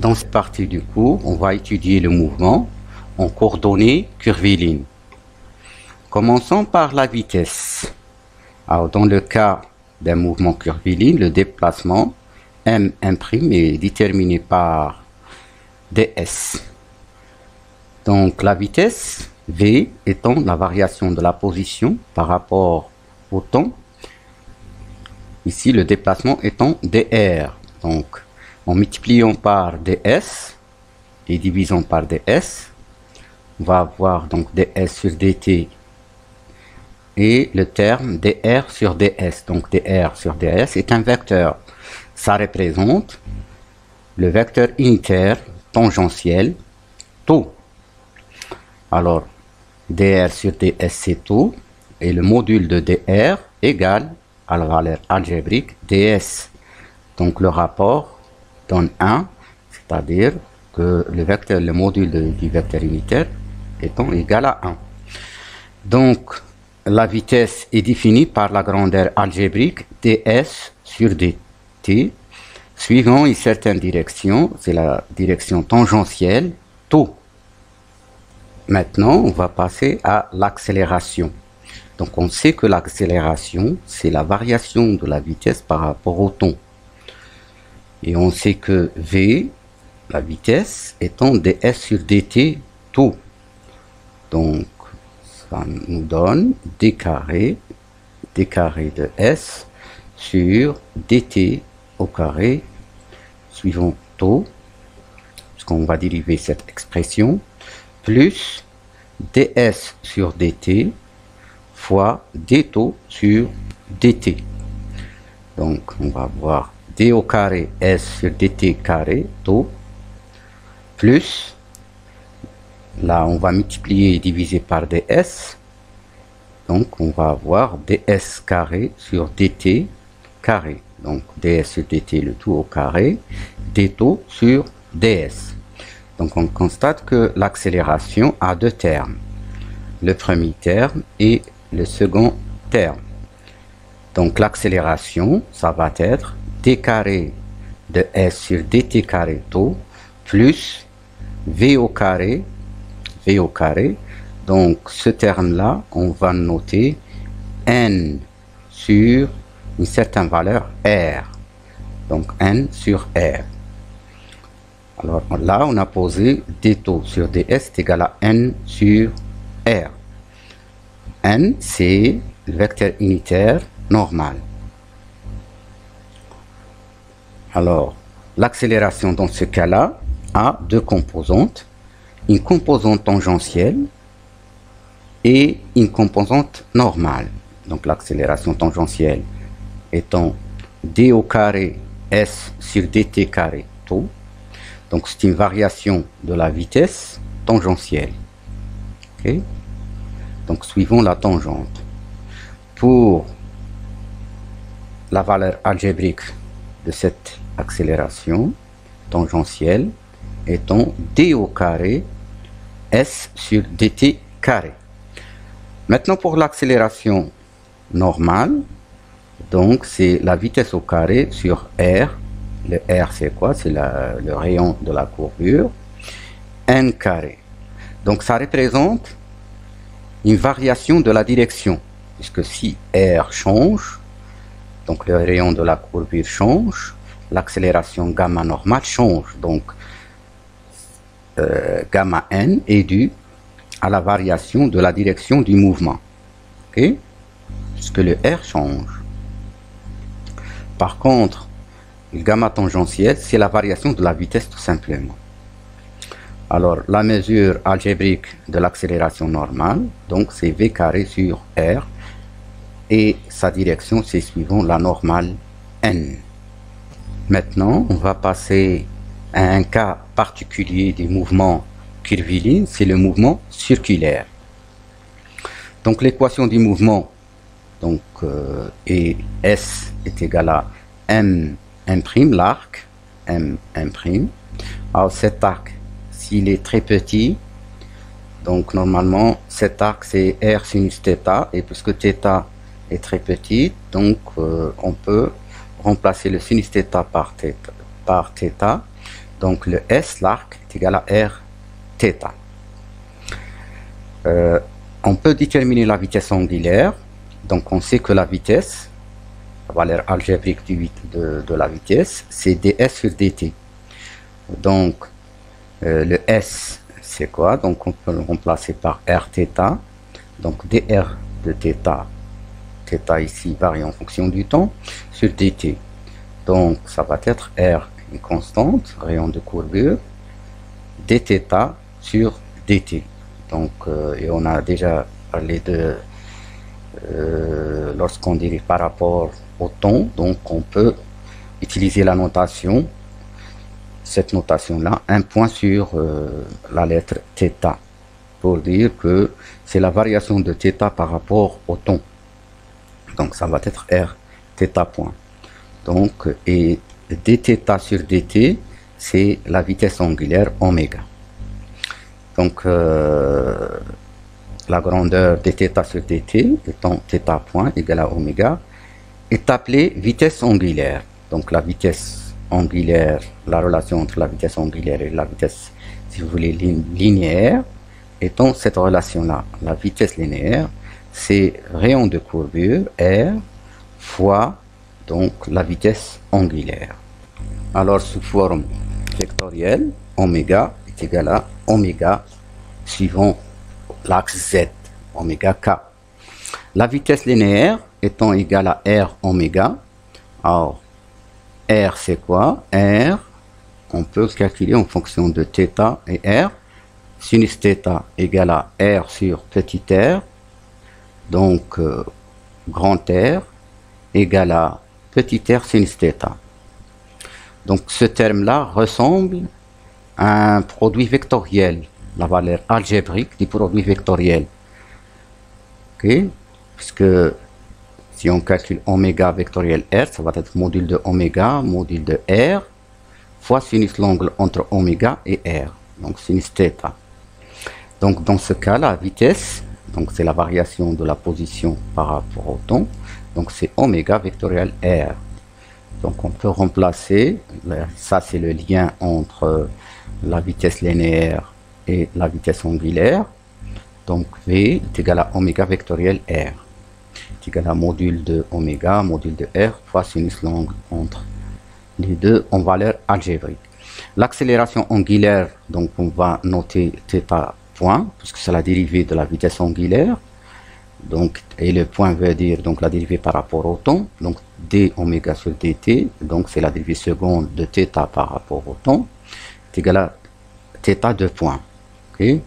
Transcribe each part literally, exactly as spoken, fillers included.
Dans cette partie du cours, on va étudier le mouvement en coordonnées curvilignes. Commençons par la vitesse. Alors, dans le cas d'un mouvement curviligne, le déplacement M' est déterminé par ds. Donc la vitesse v étant la variation de la position par rapport au temps. Ici, le déplacement étant dr. Donc, en multipliant par ds et divisant par ds, on va avoir donc ds sur dt et le terme dr sur ds. Donc, dr sur ds est un vecteur. Ça représente le vecteur unitaire tangentiel tau. Alors, dr sur ds, c'est tau, et le module de dr égale à la valeur algébrique ds. Donc, le rapport donne un, c'est-à-dire que le vecteur, le module de, du vecteur unitaire étant égal à un. Donc, la vitesse est définie par la grandeur algébrique ds sur dt, suivant une certaine direction, c'est la direction tangentielle tau. Maintenant, on va passer à l'accélération. Donc, on sait que l'accélération, c'est la variation de la vitesse par rapport au temps. Et on sait que v, la vitesse, étant ds sur dt, tau. Donc, ça nous donne d carré, d carré de s sur dt au carré, suivant tau, puisqu'on va dériver cette expression, plus ds sur dt fois d taux sur dt. Donc on va avoir d au carré s sur dt carré taux plus, là on va multiplier et diviser par ds, donc on va avoir ds carré sur dt carré. Donc ds sur dt, le tout au carré, d taux sur ds. Donc on constate que l'accélération a deux termes, le premier terme et le second terme. Donc l'accélération, ça va être d carré de s sur dt carré tau plus v au carré, v au carré. Donc ce terme-là, on va noter n sur une certaine valeur r. Donc n sur r. Alors là, on a posé d taux sur ds est égal à n sur r. n, c'est le vecteur unitaire normal. Alors, l'accélération dans ce cas-là a deux composantes. Une composante tangentielle et une composante normale. Donc l'accélération tangentielle étant d au carré s sur dt carré tau. Donc, c'est une variation de la vitesse tangentielle. Okay? Donc, suivons la tangente. Pour la valeur algébrique de cette accélération tangentielle étant d au carré s sur dt carré. Maintenant, pour l'accélération normale, donc c'est la vitesse au carré sur r. Le R, c'est quoi? C'est le rayon de la courbure. N carré. Donc, ça représente une variation de la direction. Puisque si R change, donc le rayon de la courbure change, l'accélération gamma normale change. Donc, euh, gamma N est due à la variation de la direction du mouvement. Okay? Puisque le R change. Par contre, le gamma tangentiel, c'est la variation de la vitesse tout simplement. Alors, la mesure algébrique de l'accélération normale, donc c'est v carré sur r, et sa direction, c'est suivant la normale n. Maintenant, on va passer à un cas particulier du mouvement curviligne, c'est le mouvement circulaire. Donc, l'équation du mouvement, donc, euh, et s est égale à m M', l'arc, M'. Alors cet arc, s'il est très petit, donc normalement cet arc c'est R sinus θ, et puisque θ est très petit, donc euh, on peut remplacer le sinus θ par θ, par θ, Donc le S, l'arc, est égal à R θ. Euh, on peut déterminer la vitesse angulaire. Donc on sait que la vitesse, la valeur algébrique de, de, de la vitesse, c'est ds sur dt. Donc euh, le S, c'est quoi? Donc on peut le remplacer par Rθ. Donc dr de θ, θ ici varie en fonction du temps, sur dt. Donc ça va être R, une constante, rayon de courbure, dθ sur dt. Donc euh, et on a déjà parlé de euh, lorsqu'on dérive par rapport au temps, donc on peut utiliser la notation, cette notation là, un point sur euh, la lettre θ, pour dire que c'est la variation de θ par rapport au temps. Donc ça va être R θ point. Donc et dθ sur dt, c'est la vitesse angulaire oméga. Donc euh, la grandeur dθ sur dt, étant θ point égale à oméga, est appelée vitesse angulaire. Donc la vitesse angulaire, la relation entre la vitesse angulaire et la vitesse, si vous voulez, linéaire, étant cette relation-là, la vitesse linéaire, c'est rayon de courbure R fois donc la vitesse angulaire. Alors sous forme vectorielle, oméga est égal à oméga suivant l'axe Z, oméga K. La vitesse linéaire étant égale à R oméga. Alors R, c'est quoi? R, on peut calculer en fonction de θ et R. Sinus θ égale à R sur petit r, donc euh, grand R égale à petit r sinus θ. Donc ce terme-là ressemble à un produit vectoriel, la valeur algébrique du produit vectoriel. Ok, puisque si on calcule oméga vectoriel R, ça va être module de oméga, module de R, fois sinus l'angle entre oméga et R, donc sinus θ. Donc dans ce cas, la vitesse, donc c'est la variation de la position par rapport au temps, donc c'est oméga vectoriel R. Donc on peut remplacer, ça c'est le lien entre la vitesse linéaire et la vitesse angulaire. Donc V est égal à oméga vectoriel R, est égal à module de oméga, module de R, fois sinus l'angle entre les deux en valeur algébrique. L'accélération angulaire, donc on va noter θ point, puisque c'est la dérivée de la vitesse angulaire. Donc, et le point veut dire donc la dérivée par rapport au temps, donc d oméga sur dt, donc c'est la dérivée seconde de θ par rapport au temps, est égal à θ de point. Okay?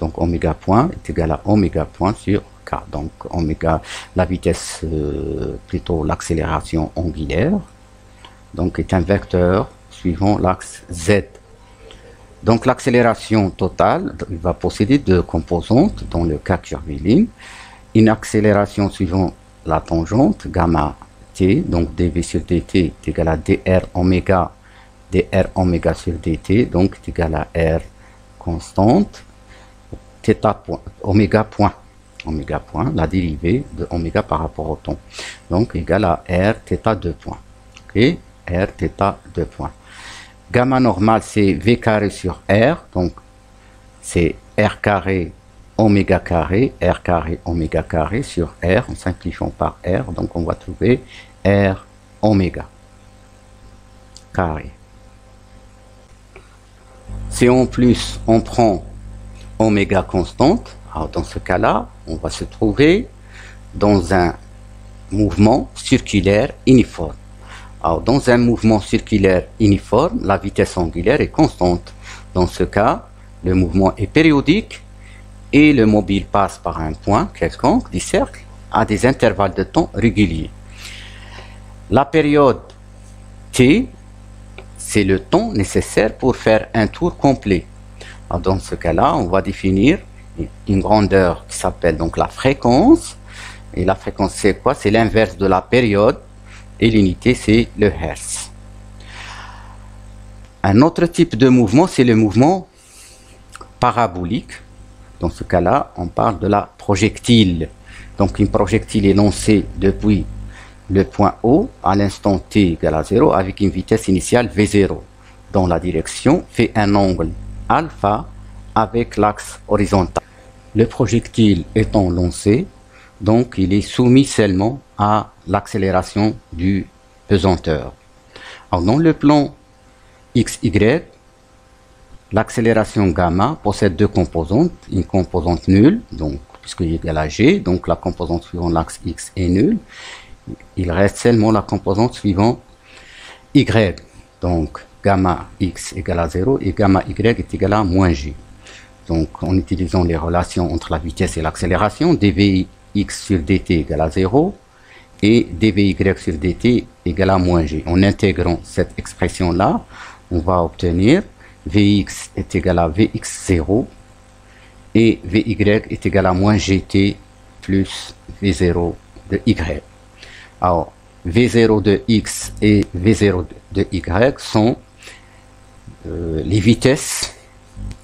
Donc oméga point est égal à oméga point sur k. Donc oméga, la vitesse, euh, plutôt l'accélération angulaire, donc est un vecteur suivant l'axe Z. Donc l'accélération totale, il va posséder deux composantes, dans le cas de curviligne. Une accélération suivant la tangente, gamma t, donc dv sur dt est égal à dr oméga, dr oméga sur dt, donc est égal à r constante, θ point, oméga point, oméga point, la dérivée de oméga par rapport au temps, donc égal à r θ deux points, ok, r θ deux points. Gamma normal, c'est v carré sur r, donc c'est r carré oméga carré, r carré oméga carré sur r, en simplifiant par r, donc on va trouver r oméga carré. Si en plus on prend oméga constante, alors dans ce cas-là, on va se trouver dans un mouvement circulaire uniforme. Alors, dans un mouvement circulaire uniforme, la vitesse angulaire est constante. Dans ce cas, le mouvement est périodique et le mobile passe par un point quelconque du cercle à des intervalles de temps réguliers. La période T, c'est le temps nécessaire pour faire un tour complet. Alors, dans ce cas-là, on va définir une grandeur qui s'appelle donc la fréquence. Et la fréquence, c'est quoi? C'est l'inverse de la période. Et l'unité, c'est le hertz. Un autre type de mouvement, c'est le mouvement parabolique. Dans ce cas-là, on parle de la projectile. Donc, une projectile est lancée depuis le point O à l'instant t égale à zéro avec une vitesse initiale v zéro. dans la direction fait un angle alpha avec l'axe horizontal. Le projectile étant lancé, donc il est soumis seulement à l'accélération du pesanteur. Alors dans le plan X Y, l'accélération gamma possède deux composantes, une composante nulle, donc puisqu'il est égal à g, donc la composante suivant l'axe x est nulle. Il reste seulement la composante suivant y, donc gamma x égale à zéro et gamma y est égal à moins g. Donc en utilisant les relations entre la vitesse et l'accélération, dvx sur dt égale à zéro et dvy sur dt égale à moins g. En intégrant cette expression-là, on va obtenir vx est égal à vx zéro et vy est égal à moins gt plus v zéro de y. Alors, v zéro de x et v zéro de y sont euh, les vitesses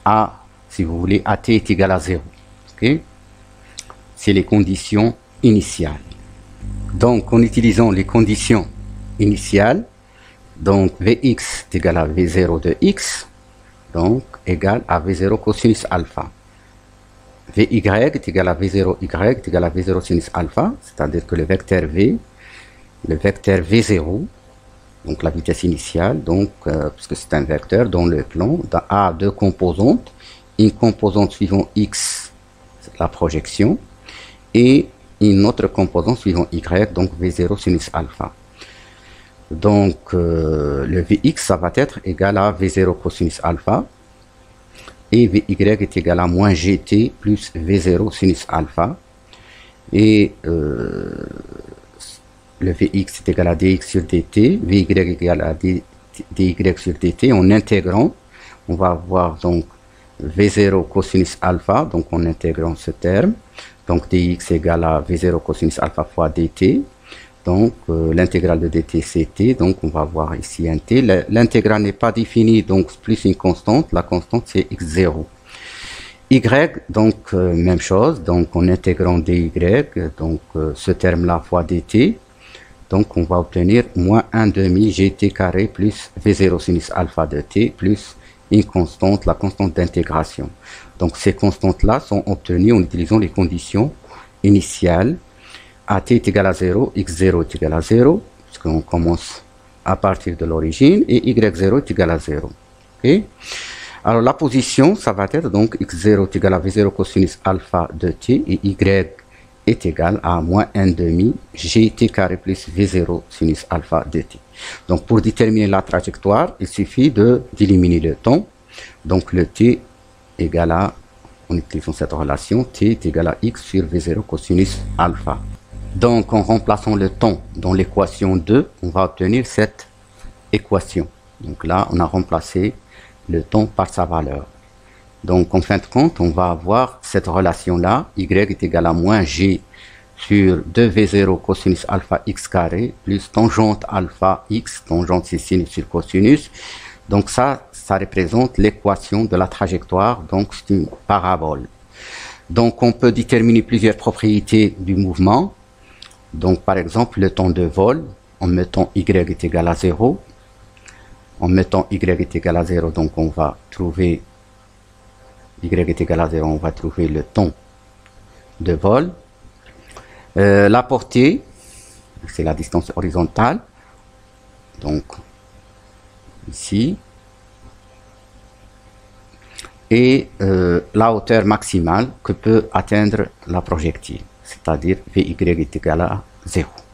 à, si vous voulez, à t est égal à zéro. Okay? C'est les conditions initiales. Donc, en utilisant les conditions initiales, donc vx est égal à v zéro de x, donc égal à v zéro cosinus alpha. Vy est égal à v zéro, y est égal à v zéro sinus alpha, c'est-à-dire que le vecteur v, le vecteur v zéro, donc la vitesse initiale, donc, euh, puisque c'est un vecteur dans le plan, a deux composantes, une composante suivant x, la projection, et une autre composante suivant y, donc v zéro sinus alpha. Donc euh, le vx, ça va être égal à v zéro cosinus alpha, et Vy est égal à moins Gt plus V zéro sinus alpha. Et euh, le Vx est égal à Dx sur Dt, Vy est égal à D, Dy sur Dt. En intégrant, on va avoir donc V zéro cosinus alpha, donc en intégrant ce terme. Donc Dx égale à V zéro cosinus alpha fois Dt. Donc euh, l'intégrale de dt c'est t, donc on va avoir ici un t. L'intégrale n'est pas définie, donc plus une constante, la constante c'est x zéro. Y, donc euh, même chose, donc en intégrant dy, donc euh, ce terme-là fois dt, donc on va obtenir moins un demi gt carré plus v zéro sinus alpha de t plus une constante, la constante d'intégration. Donc ces constantes-là sont obtenues en utilisant les conditions initiales. A t est égal à zéro, x zéro est égal à zéro, puisqu'on commence à partir de l'origine, et y zéro est égal à zéro. Okay? Alors la position, ça va être donc x zéro est égal à v zéro cosinus alpha de t, et y est égal à moins un demi gt carré plus v zéro sinus alpha de t. Donc pour déterminer la trajectoire, il suffit de d'éliminer le temps. Donc le t égale à, en utilisant cette relation, t est égal à x sur v zéro cosinus alpha. Donc, en remplaçant le temps dans l'équation deux, on va obtenir cette équation. Donc là, on a remplacé le temps par sa valeur. Donc, en fin de compte, on va avoir cette relation-là, y est égal à moins g sur deux v zéro cosinus alpha x carré plus tangente alpha x, tangente c'est sinus sur cosinus. Donc ça, ça représente l'équation de la trajectoire, donc c'est une parabole. Donc, on peut déterminer plusieurs propriétés du mouvement. Donc, par exemple, le temps de vol, en mettant y est égal à zéro. En mettant y est égal à zéro, donc on va trouver y est égal à zéro, on va trouver le temps de vol. Euh, la portée, c'est la distance horizontale. Donc, ici. Et euh, la hauteur maximale que peut atteindre la projectile, c'est-à-dire Vy est égal à zéro.